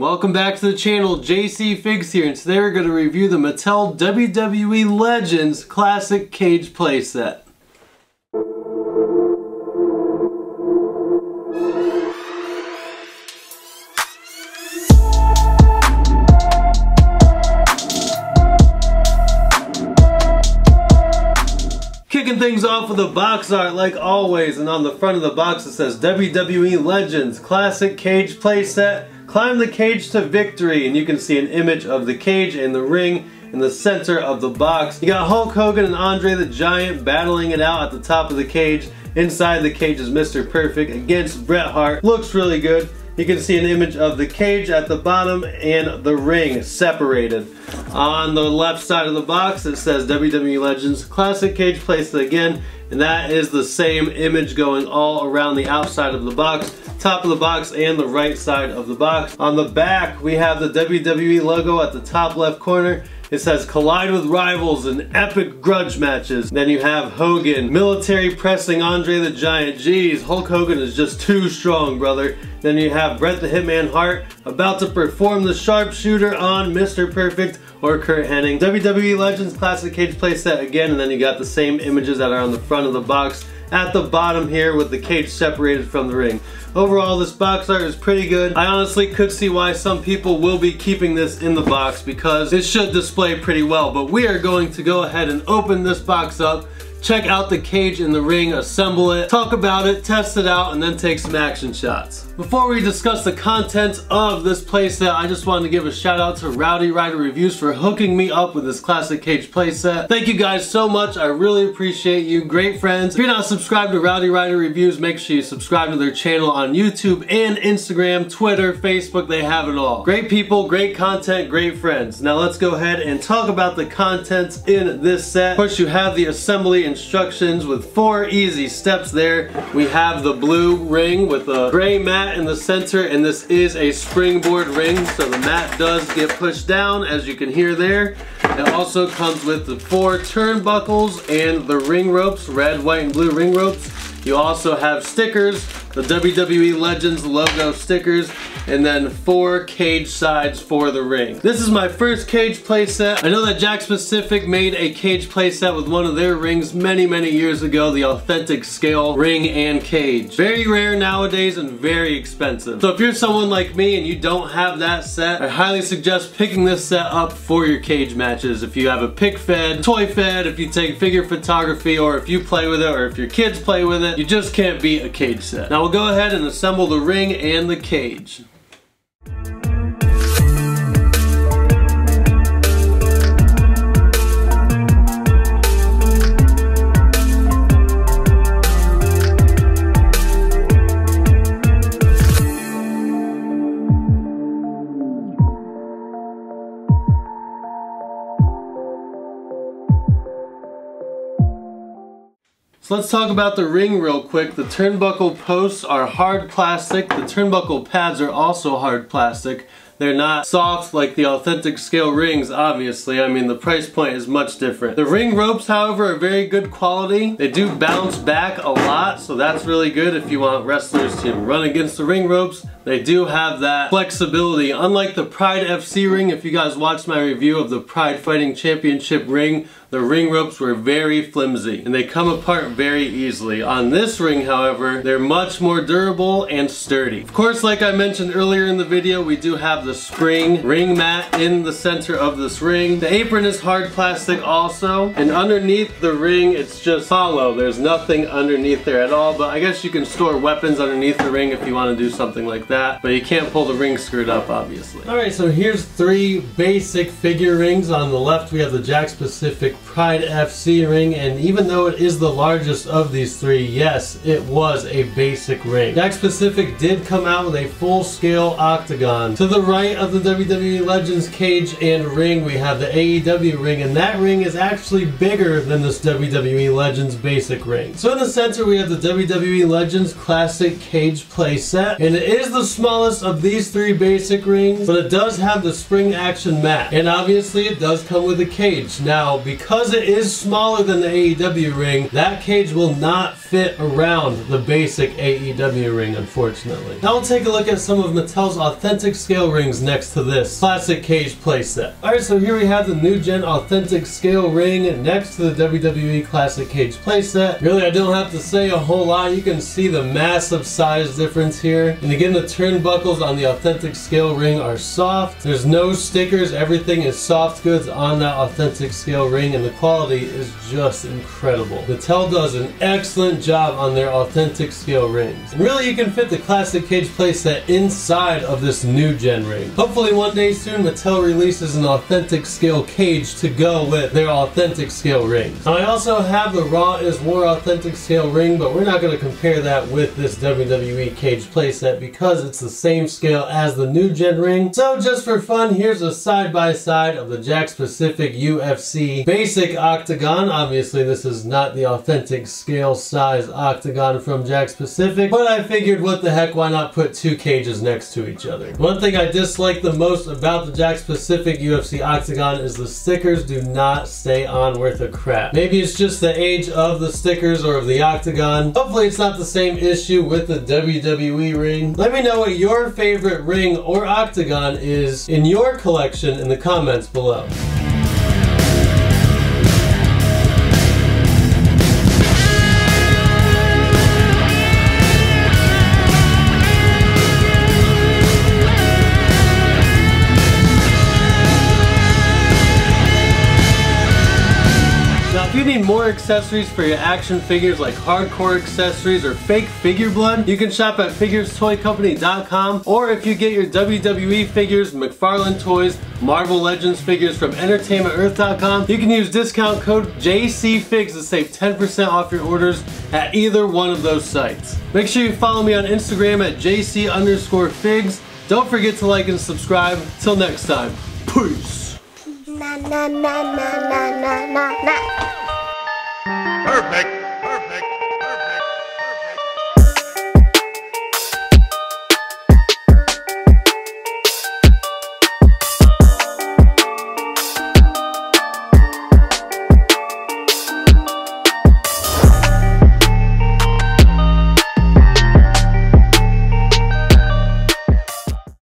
Welcome back to the channel, JC Figs here, and today we're going to review the Mattel WWE Legends Classic Cage Playset. Kicking things off with a box art like always, and on the front of the box it says WWE Legends Classic Cage Playset. Climb the cage to victory, and you can see an image of the cage and the ring in the center of the box. You got Hulk Hogan and Andre the Giant battling it out at the top of the cage. Inside the cage is Mr. Perfect against Bret Hart. Looks really good. You can see an image of the cage at the bottom and the ring separated. On the left side of the box it says WWE Legends Classic Cage Playset again, and that is the same image going all around the outside of the box, top of the box and the right side of the box. On the back we have the WWE logo at the top left corner. It says collide with rivals in epic grudge matches. Then you have Hogan, military pressing Andre the Giant. Jeez, Hulk Hogan is just too strong, brother. Then you have Bret the Hitman Hart about to perform the sharpshooter on Mr. Perfect or Kurt Hennig. WWE Legends Classic Cage Playset again, and then you got the same images that are on the front of the box at the bottom here with the cage separated from the ring. Overall, this box art is pretty good. I honestly could see why some people will be keeping this in the box because it should display pretty well, but we are going to go ahead and open this box up, check out the cage and the ring, assemble it, talk about it, test it out, and then take some action shots. Before we discuss the contents of this playset, I just wanted to give a shout out to Rowdy Rider Reviews for hooking me up with this classic cage playset. Thank you guys so much. I really appreciate you. Great friends. If you're not subscribed to Rowdy Rider Reviews, make sure you subscribe to their channel on YouTube and Instagram, Twitter, Facebook. They have it all. Great people, great content, great friends. Now let's go ahead and talk about the contents in this set. Of course, you have the assembly instructions with 4 easy steps there. We have the blue ring with a gray mat in the center, and this is a springboard ring, so the mat does get pushed down, as you can hear there. It also comes with the 4 turnbuckles and the ring ropes, red, white, and blue ring ropes. You also have stickers, the WWE Legends logo stickers, and then 4 cage sides for the ring. This is my first cage playset. I know that Jack Specific made a cage playset with one of their rings many, many years ago, the authentic scale ring and cage. Very rare nowadays and very expensive. So if you're someone like me and you don't have that set, I highly suggest picking this set up for your cage matches. If you have a pick fed, toy fed, if you take figure photography, or if you play with it, or if your kids play with it, you just can't beat a cage set. Now we'll go ahead and assemble the ring and the cage. Let's talk about the ring real quick. The turnbuckle posts are hard plastic. The turnbuckle pads are also hard plastic. They're not soft like the authentic scale rings, obviously. I mean, the price point is much different. The ring ropes, however, are very good quality. They do bounce back a lot, so that's really good if you want wrestlers to run against the ring ropes. They do have that flexibility. Unlike the Pride FC ring, if you guys watched my review of the Pride Fighting Championship ring, the ring ropes were very flimsy and they come apart very easily. On this ring, however, they're much more durable and sturdy. Of course, like I mentioned earlier in the video, we do have the spring ring mat in the center of this ring. The apron is hard plastic also, and underneath the ring it's just hollow. There's nothing underneath there at all, but I guess you can store weapons underneath the ring if you want to do something like that, but you can't pull the ring skirt up, obviously. Alright, so here's 3 basic figure rings. On the left we have the Jack Specific Pride FC ring, and even though it is the largest of these 3, yes, it was a basic ring. Jack Specific did come out with a full-scale octagon. To the right of the WWE Legends cage and ring, we have the AEW ring, and that ring is actually bigger than this WWE Legends basic ring. So in the center we have the WWE Legends Classic Cage Playset, and it is the smallest of these 3 basic rings, but it does have the spring action mat, and obviously it does come with a cage. Now, because it is smaller than the AEW ring, that cage will not fit fit around the basic AEW ring, unfortunately. Now we'll take a look at some of Mattel's authentic scale rings next to this classic cage playset. Alright, so here we have the new gen authentic scale ring next to the WWE classic cage playset. Really, I don't have to say a whole lot. You can see the massive size difference here. And again, the turnbuckles on the authentic scale ring are soft. There's no stickers. Everything is soft goods on that authentic scale ring, and the quality is just incredible. Mattel does an excellent job on their authentic scale rings. And really, you can fit the classic cage playset inside of this new gen ring. Hopefully one day soon, Mattel releases an authentic scale cage to go with their authentic scale rings. Now, I also have the Raw is War authentic scale ring, but we're not going to compare that with this WWE cage playset because it's the same scale as the new gen ring. So just for fun, here's a side-by-side of the Jack Specific UFC basic octagon. Obviously this is not the authentic scale size octagon from Jack Specific, but I figured what the heck, why not put two cages next to each other. One thing I dislike the most about the Jack Specific UFC octagon is the stickers do not stay on worth a crap. Maybe it's just the age of the stickers or of the octagon. Hopefully it's not the same issue with the WWE ring. Let me know what your favorite ring or octagon is in your collection in the comments below. If you need more accessories for your action figures, like hardcore accessories or fake figure blood, you can shop at FiguresToyCompany.com, or if you get your WWE figures, McFarlane Toys, Marvel Legends figures from EntertainmentEarth.com, you can use discount code JC Figs to save 10% off your orders at either one of those sites. Make sure you follow me on Instagram at JC_Figs. Don't forget to like and subscribe. Till next time, peace. Na na na na na na na.